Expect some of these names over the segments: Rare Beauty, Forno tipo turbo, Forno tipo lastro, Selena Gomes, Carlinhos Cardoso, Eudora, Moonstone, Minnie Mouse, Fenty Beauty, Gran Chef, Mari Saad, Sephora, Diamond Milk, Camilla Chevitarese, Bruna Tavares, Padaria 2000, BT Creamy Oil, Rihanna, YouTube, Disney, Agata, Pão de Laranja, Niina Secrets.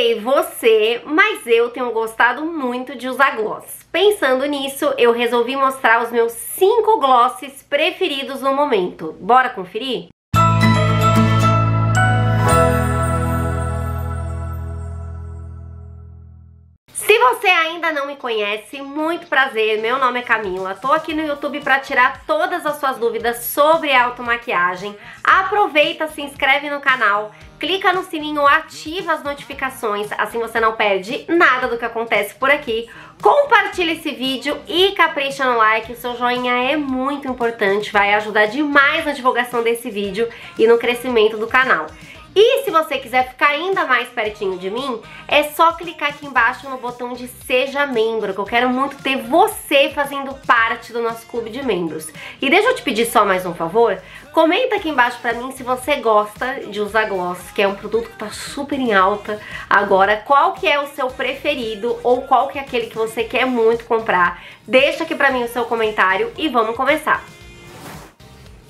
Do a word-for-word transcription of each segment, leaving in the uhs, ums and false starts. sei você, mas eu tenho gostado muito de usar gloss. Pensando nisso, eu resolvi mostrar os meus cinco glosses preferidos no momento. Bora conferir? Se você ainda não me conhece, muito prazer, meu nome é Camila, tô aqui no YouTube para tirar todas as suas dúvidas sobre automaquiagem. Aproveita, se inscreve no canal, clica no sininho, ativa as notificações, assim você não perde nada do que acontece por aqui. Compartilha esse vídeo e capricha no like, o seu joinha é muito importante, vai ajudar demais na divulgação desse vídeo e no crescimento do canal. E se você quiser ficar ainda mais pertinho de mim, é só clicar aqui embaixo no botão de Seja Membro, que eu quero muito ter você fazendo parte do nosso clube de membros. E deixa eu te pedir só mais um favor, comenta aqui embaixo pra mim se você gosta de usar gloss, que é um produto que tá super em alta agora. Qual que é o seu preferido ou qual que é aquele que você quer muito comprar? Deixa aqui pra mim o seu comentário e vamos começar.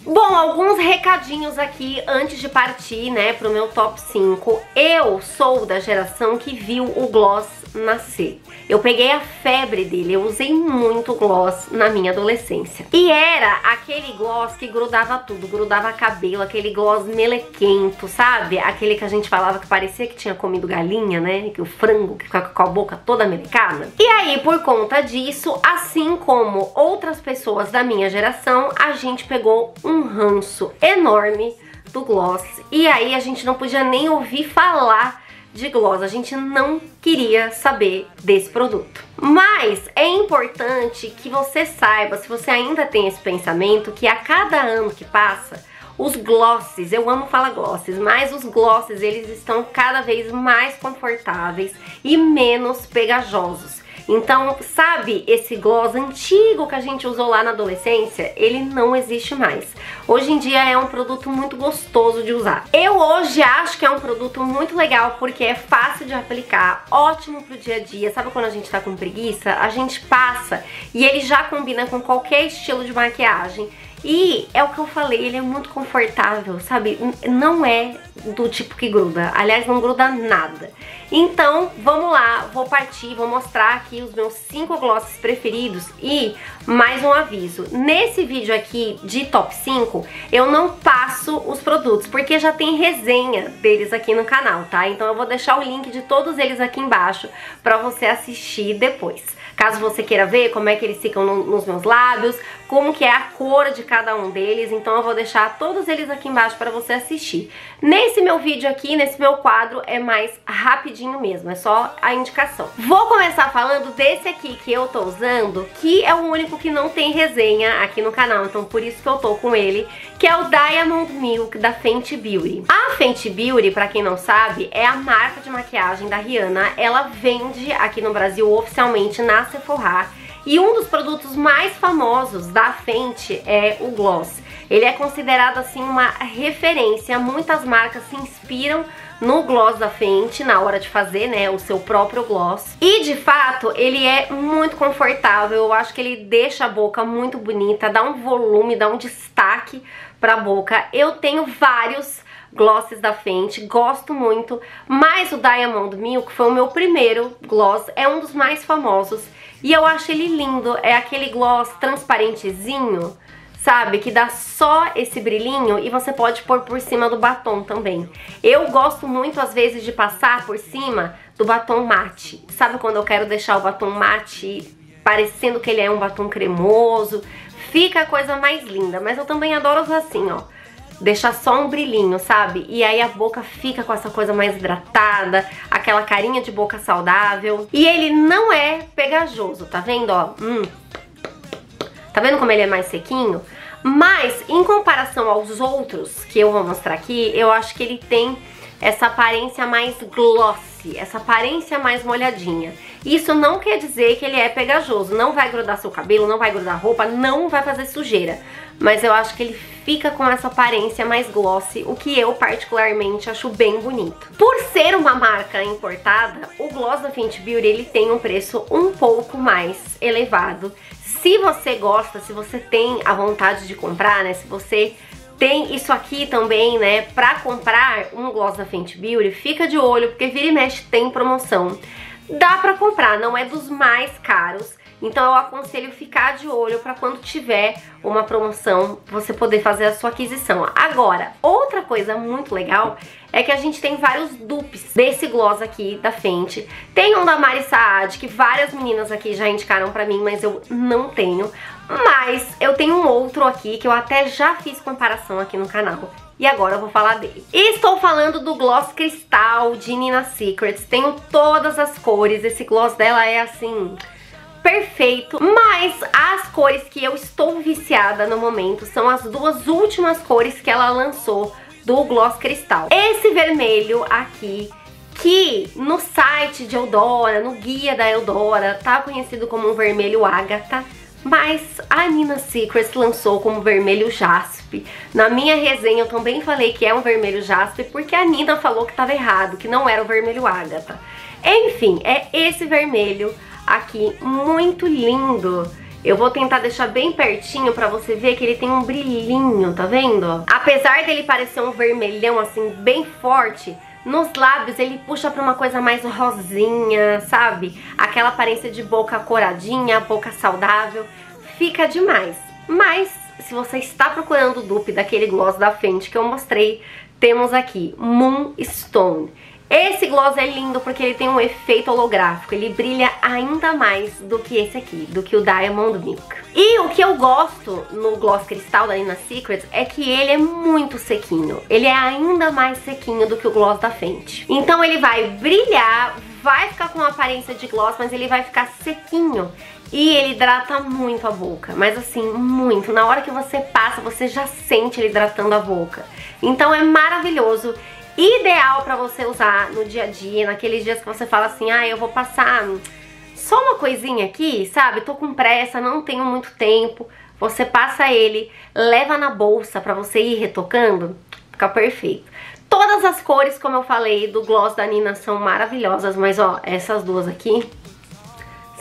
Bom, alguns recadinhos aqui antes de partir, né, pro meu top cinco. Eu sou da geração que viu o gloss nascer. Eu peguei a febre dele, eu usei muito gloss na minha adolescência. E era aquele gloss que grudava tudo, grudava cabelo, aquele gloss melequento, sabe? Aquele que a gente falava que parecia que tinha comido galinha, né? Que o frango que ficava com a boca toda melecada. E aí, por conta disso, assim como outras pessoas da minha geração, a gente pegou um um ranço enorme do gloss, e aí a gente não podia nem ouvir falar de gloss, a gente não queria saber desse produto. Mas é importante que você saiba, se você ainda tem esse pensamento, que a cada ano que passa, os glosses, eu amo falar glosses, mas os glosses eles estão cada vez mais confortáveis e menos pegajosos. Então, sabe, esse gloss antigo que a gente usou lá na adolescência, ele não existe mais. Hoje em dia é um produto muito gostoso de usar. Eu hoje acho que é um produto muito legal porque é fácil de aplicar, ótimo pro dia a dia. Sabe quando a gente tá com preguiça? A gente passa e ele já combina com qualquer estilo de maquiagem. E é o que eu falei, ele é muito confortável, sabe? Não é do tipo que gruda, aliás, não gruda nada. Então, vamos lá, vou partir, vou mostrar aqui os meus cinco glosses preferidos. E mais um aviso, nesse vídeo aqui de top cinco, eu não passo os produtos, porque já tem resenha deles aqui no canal, tá? Então eu vou deixar o link de todos eles aqui embaixo pra você assistir depois. Caso você queira ver como é que eles ficam no, nos meus lábios, como que é a cor de cada um deles, então eu vou deixar todos eles aqui embaixo para você assistir. Nesse meu vídeo aqui, nesse meu quadro, é mais rapidinho mesmo, é só a indicação. Vou começar falando desse aqui que eu tô usando, que é o único que não tem resenha aqui no canal, então por isso que eu tô com ele, que é o Diamond Milk da Fenty Beauty. A Fenty Beauty, pra quem não sabe, é a marca de maquiagem da Rihanna, ela vende aqui no Brasil oficialmente na Sephora, e um dos produtos mais famosos da Fenty é o gloss. Ele é considerado assim uma referência, muitas marcas se inspiram no gloss da Fenty na hora de fazer, né, o seu próprio gloss. E de fato, ele é muito confortável, eu acho que ele deixa a boca muito bonita, dá um volume, dá um destaque pra boca. Eu tenho vários glosses da Fenty, gosto muito, mas o Diamond Milk foi o meu primeiro gloss, é um dos mais famosos e eu acho ele lindo, é aquele gloss transparentezinho, sabe, que dá só esse brilhinho e você pode pôr por cima do batom também. Eu gosto muito às vezes de passar por cima do batom mate, sabe quando eu quero deixar o batom mate parecendo que ele é um batom cremoso, fica a coisa mais linda, mas eu também adoro usar assim, ó. Deixar só um brilhinho, sabe? E aí a boca fica com essa coisa mais hidratada, aquela carinha de boca saudável. E ele não é pegajoso, tá vendo, ó? Hum. Tá vendo como ele é mais sequinho? Mas, em comparação aos outros que eu vou mostrar aqui, eu acho que ele tem essa aparência mais glossy, essa aparência mais molhadinha. Isso não quer dizer que ele é pegajoso, não vai grudar seu cabelo, não vai grudar roupa, não vai fazer sujeira. Mas eu acho que ele fica com essa aparência mais glossy, o que eu particularmente acho bem bonito. Por ser uma marca importada, o gloss da Fenty Beauty ele tem um preço um pouco mais elevado. Se você gosta, se você tem a vontade de comprar, né, se você Tem isso aqui também, né, pra comprar um gloss da Fenty Beauty, fica de olho, porque vira e mexe tem promoção. Dá pra comprar, não é dos mais caros, então eu aconselho ficar de olho pra quando tiver uma promoção, você poder fazer a sua aquisição. Agora, outra coisa muito legal é que a gente tem vários dupes desse gloss aqui da Fenty. Tem um da Mari Saad, que várias meninas aqui já indicaram pra mim, mas eu não tenho. Mas eu tenho um outro aqui, que eu até já fiz comparação aqui no canal. E agora eu vou falar dele. E estou falando do gloss cristal de Niina Secrets. Tenho todas as cores, esse gloss dela é assim... perfeito, mas as cores que eu estou viciada no momento são as duas últimas cores que ela lançou do gloss cristal. Esse vermelho aqui, que no site de Eudora, no guia da Eudora, tá conhecido como um vermelho ágata, mas a Niina Secrets lançou como vermelho jaspe. Na minha resenha eu também falei que é um vermelho jaspe, porque a Niina falou que estava errado, que não era o vermelho ágata. Enfim, é esse vermelho aqui, muito lindo. Eu vou tentar deixar bem pertinho pra você ver que ele tem um brilhinho, tá vendo? Apesar dele parecer um vermelhão, assim, bem forte, nos lábios ele puxa pra uma coisa mais rosinha, sabe? Aquela aparência de boca coradinha, boca saudável. Fica demais. Mas, se você está procurando o dupe daquele gloss da Fenty que eu mostrei, temos aqui, Moonstone. Esse gloss é lindo porque ele tem um efeito holográfico, ele brilha ainda mais do que esse aqui, do que o Diamond Milk. E o que eu gosto no gloss cristal da Niina Secrets é que ele é muito sequinho, ele é ainda mais sequinho do que o gloss da Fenty. Então ele vai brilhar, vai ficar com uma aparência de gloss, mas ele vai ficar sequinho. E ele hidrata muito a boca, mas assim, muito. Na hora que você passa, você já sente ele hidratando a boca. Então é maravilhoso. Ideal pra você usar no dia a dia, naqueles dias que você fala assim, ah, eu vou passar só uma coisinha aqui, sabe? Tô com pressa, não tenho muito tempo. Você passa ele, leva na bolsa pra você ir retocando, fica perfeito. Todas as cores, como eu falei, do gloss da Niina são maravilhosas, mas ó, essas duas aqui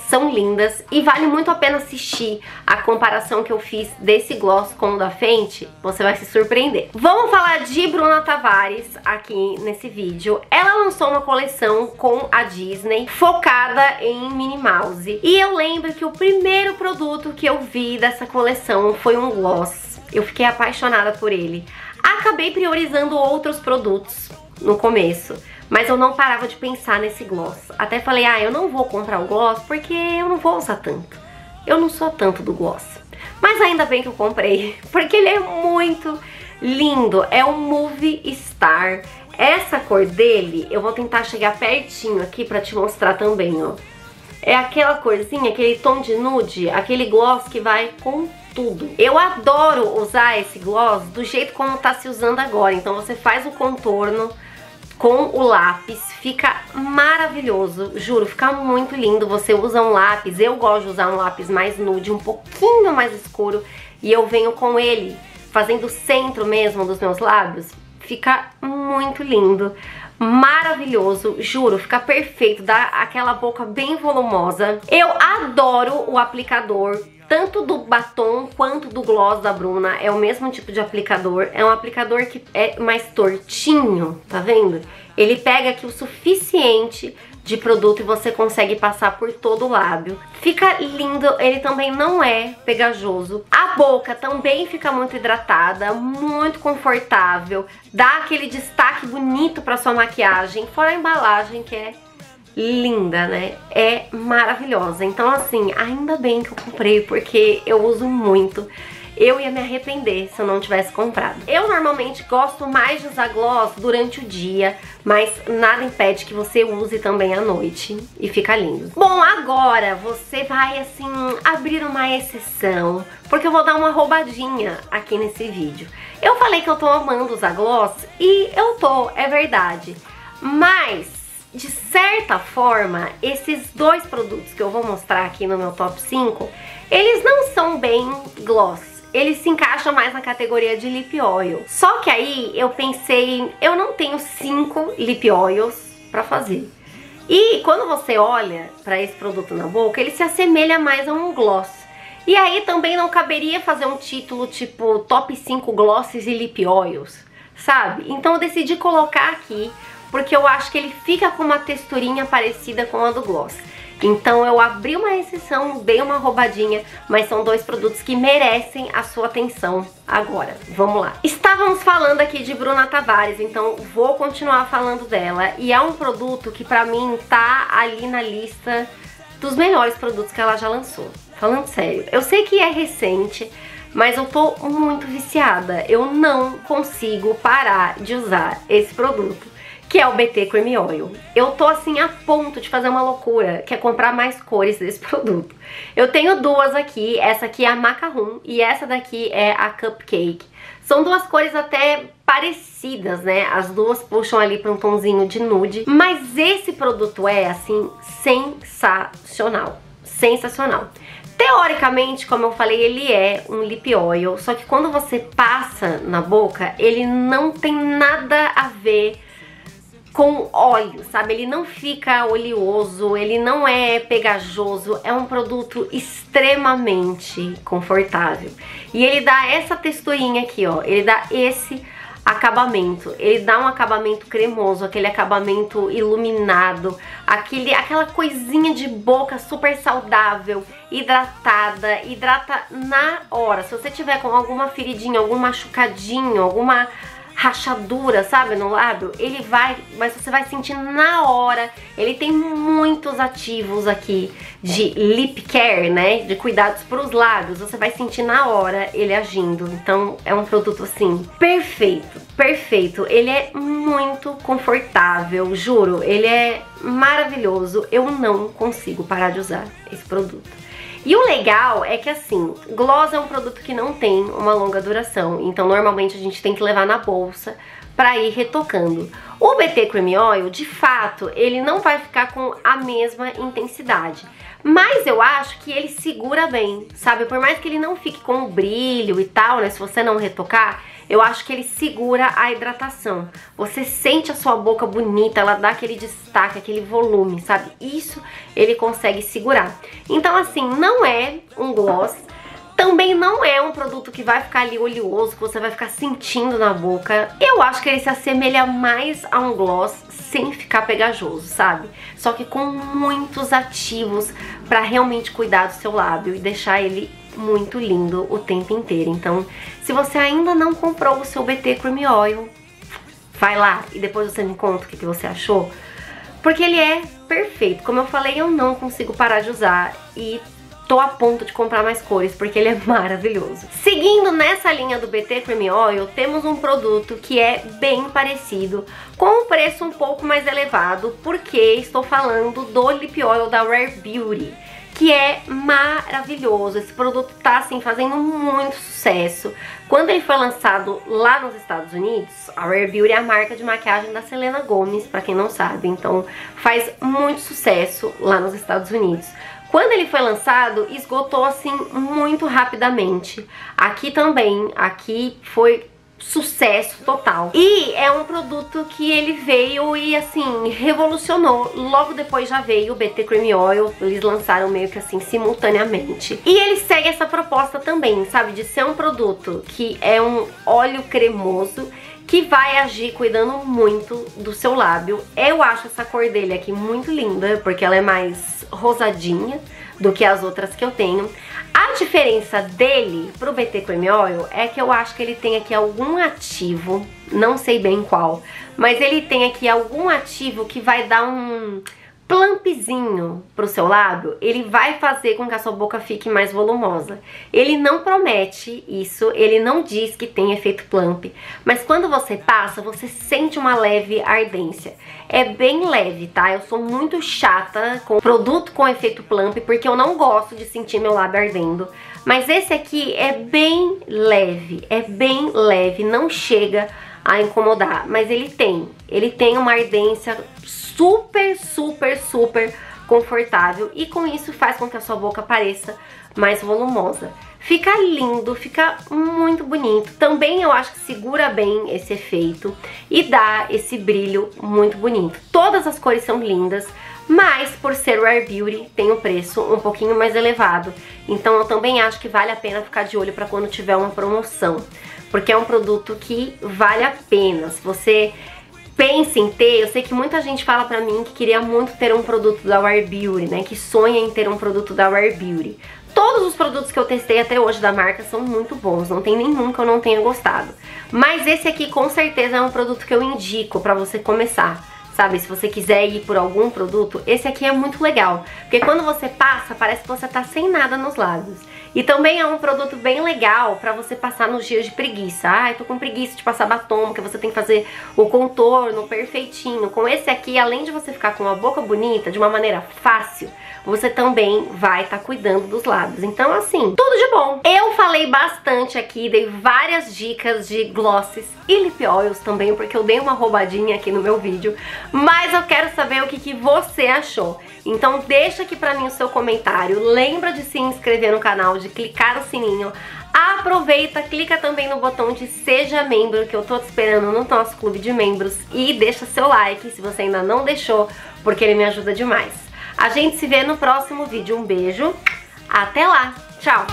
são lindas e vale muito a pena assistir a comparação que eu fiz desse gloss com o da Fenty, você vai se surpreender. Vamos falar de Bruna Tavares aqui nesse vídeo. Ela lançou uma coleção com a Disney focada em Minnie Mouse. E eu lembro que o primeiro produto que eu vi dessa coleção foi um gloss. Eu fiquei apaixonada por ele. Acabei priorizando outros produtos no começo, mas eu não parava de pensar nesse gloss. Até falei, ah, eu não vou comprar o gloss porque eu não vou usar tanto. Eu não sou tanto do gloss. Mas ainda bem que eu comprei, porque ele é muito lindo. É um Movie Star. Essa cor dele, eu vou tentar chegar pertinho aqui pra te mostrar também, ó. É aquela corzinha, aquele tom de nude, aquele gloss que vai com tudo. Eu adoro usar esse gloss do jeito como tá se usando agora. Então você faz o contorno com o lápis, fica maravilhoso, juro, fica muito lindo. Você usa um lápis, eu gosto de usar um lápis mais nude, um pouquinho mais escuro, e eu venho com ele fazendo o centro mesmo dos meus lábios, fica muito lindo, maravilhoso, juro, fica perfeito, dá aquela boca bem volumosa. Eu adoro o aplicador, tanto do batom quanto do gloss da Bruna, é o mesmo tipo de aplicador. É um aplicador que é mais tortinho, tá vendo? Ele pega aqui o suficiente de produto e você consegue passar por todo o lábio. Fica lindo, ele também não é pegajoso. A boca também fica muito hidratada, muito confortável. Dá aquele destaque bonito pra sua maquiagem, fora a embalagem que é... linda, né? É maravilhosa. Então, assim, ainda bem que eu comprei, porque eu uso muito. Eu ia me arrepender se eu não tivesse comprado. Eu normalmente gosto mais de usar gloss durante o dia, mas nada impede que você use também à noite e fica lindo. Bom, agora você vai, assim, abrir uma exceção, porque eu vou dar uma roubadinha aqui nesse vídeo. Eu falei que eu tô amando usar gloss e eu tô, é verdade. Mas... de certa forma, esses dois produtos que eu vou mostrar aqui no meu top cinco, eles não são bem gloss. Eles se encaixam mais na categoria de lip oil. Só que aí eu pensei, eu não tenho cinco lip oils pra fazer. E quando você olha pra esse produto na boca, ele se assemelha mais a um gloss. E aí também não caberia fazer um título tipo Top cinco Glosses e Lip Oils, sabe? Então eu decidi colocar aqui, porque eu acho que ele fica com uma texturinha parecida com a do gloss. Então eu abri uma exceção, dei uma roubadinha, mas são dois produtos que merecem a sua atenção agora. Vamos lá. Estávamos falando aqui de Bruna Tavares, então vou continuar falando dela. E é um produto que pra mim tá ali na lista dos melhores produtos que ela já lançou. Falando sério, eu sei que é recente, mas eu tô muito viciada. Eu não consigo parar de usar esse produto, que é o B T Creamy Oil. Eu tô assim a ponto de fazer uma loucura, que é comprar mais cores desse produto. Eu tenho duas aqui, essa aqui é a Macaroon e essa daqui é a Cupcake. São duas cores até parecidas, né? As duas puxam ali pra um tonzinho de nude, mas esse produto é assim sensacional, sensacional. Teoricamente, como eu falei, ele é um lip oil, só que quando você passa na boca, ele não tem nada a ver com óleo, sabe? Ele não fica oleoso, ele não é pegajoso, é um produto extremamente confortável. E ele dá essa texturinha aqui, ó, ele dá esse acabamento, ele dá um acabamento cremoso, aquele acabamento iluminado, aquele, aquela coisinha de boca super saudável, hidratada, hidrata na hora. Se você tiver com alguma feridinha, algum machucadinho, alguma rachadura, sabe, no lábio, ele vai, mas você vai sentir na hora. Ele tem muitos ativos aqui de lip care, né, de cuidados para os lábios. Você vai sentir na hora ele agindo. Então é um produto assim perfeito, perfeito. Ele é muito confortável, juro, ele é maravilhoso. Eu não consigo parar de usar esse produto. E o legal é que assim, gloss é um produto que não tem uma longa duração, então normalmente a gente tem que levar na bolsa pra ir retocando. O B T Creamy Oil, de fato, ele não vai ficar com a mesma intensidade, mas eu acho que ele segura bem, sabe? Por mais que ele não fique com brilho e tal, né, se você não retocar, eu acho que ele segura a hidratação. Você sente a sua boca bonita, ela dá aquele destaque, aquele volume, sabe? Isso ele consegue segurar. Então assim, não é um gloss, também não é um produto que vai ficar ali oleoso, que você vai ficar sentindo na boca. Eu acho que ele se assemelha mais a um gloss sem ficar pegajoso, sabe? Só que com muitos ativos pra realmente cuidar do seu lábio e deixar ele muito lindo o tempo inteiro. Então, se você ainda não comprou o seu B T Creamy Oil, vai lá e depois você me conta o que você achou, porque ele é perfeito. Como eu falei, eu não consigo parar de usar e tô a ponto de comprar mais cores, porque ele é maravilhoso. Seguindo nessa linha do B T Creamy Oil, temos um produto que é bem parecido, com um preço um pouco mais elevado, porque estou falando do Lip Oil da Rare Beauty, que é maravilhoso. Esse produto tá assim fazendo muito sucesso. Quando ele foi lançado lá nos Estados Unidos, a Rare Beauty é a marca de maquiagem da Selena Gomes, pra quem não sabe, então faz muito sucesso lá nos Estados Unidos. Quando ele foi lançado, esgotou assim muito rapidamente. Aqui também, aqui foi sucesso total. E é um produto que ele veio e assim, revolucionou. Logo depois já veio o B T Creamy Oil, eles lançaram meio que assim simultaneamente. E ele segue essa proposta também, sabe? De ser um produto que é um óleo cremoso que vai agir cuidando muito do seu lábio. Eu acho essa cor dele aqui muito linda, porque ela é mais rosadinha do que as outras que eu tenho. A diferença dele pro B T Creamy Oil é que eu acho que ele tem aqui algum ativo, não sei bem qual, mas ele tem aqui algum ativo que vai dar um plumpzinho pro seu lábio. Ele vai fazer com que a sua boca fique mais volumosa. Ele não promete isso, ele não diz que tem efeito plump, mas quando você passa, você sente uma leve ardência. É bem leve, tá? Eu sou muito chata com produto com efeito plump, porque eu não gosto de sentir meu lábio ardendo. Mas esse aqui é bem leve, é bem leve, não chega a incomodar, mas ele tem, ele tem uma ardência super, super, super confortável e com isso faz com que a sua boca pareça mais volumosa. Fica lindo, fica muito bonito. Também eu acho que segura bem esse efeito e dá esse brilho muito bonito. Todas as cores são lindas, mas por ser Rare Beauty tem um preço um pouquinho mais elevado, então eu também acho que vale a pena ficar de olho para quando tiver uma promoção, porque é um produto que vale a pena. Se você pensa em ter, eu sei que muita gente fala pra mim que queria muito ter um produto da Rare Beauty, né, que sonha em ter um produto da Rare Beauty. Todos os produtos que eu testei até hoje da marca são muito bons, não tem nenhum que eu não tenha gostado. Mas esse aqui com certeza é um produto que eu indico pra você começar, sabe? Se você quiser ir por algum produto, esse aqui é muito legal, porque quando você passa, parece que você tá sem nada nos lábios. E também é um produto bem legal pra você passar nos dias de preguiça. Ai, ah, tô com preguiça de passar batom, porque você tem que fazer o contorno perfeitinho. Com esse aqui, além de você ficar com uma boca bonita, de uma maneira fácil, você também vai estar tá cuidando dos lábios. Então, assim, tudo de bom. Eu falei bastante aqui, dei várias dicas de glosses e lip oils também, porque eu dei uma roubadinha aqui no meu vídeo. Mas eu quero saber o que, que você achou. Então deixa aqui pra mim o seu comentário. Lembra de se inscrever no canal, de clicar o sininho. Aproveita, clica também no botão de seja membro, que eu tô te esperando no nosso clube de membros. E deixa seu like se você ainda não deixou, porque ele me ajuda demais. A gente se vê no próximo vídeo. Um beijo, até lá, tchau!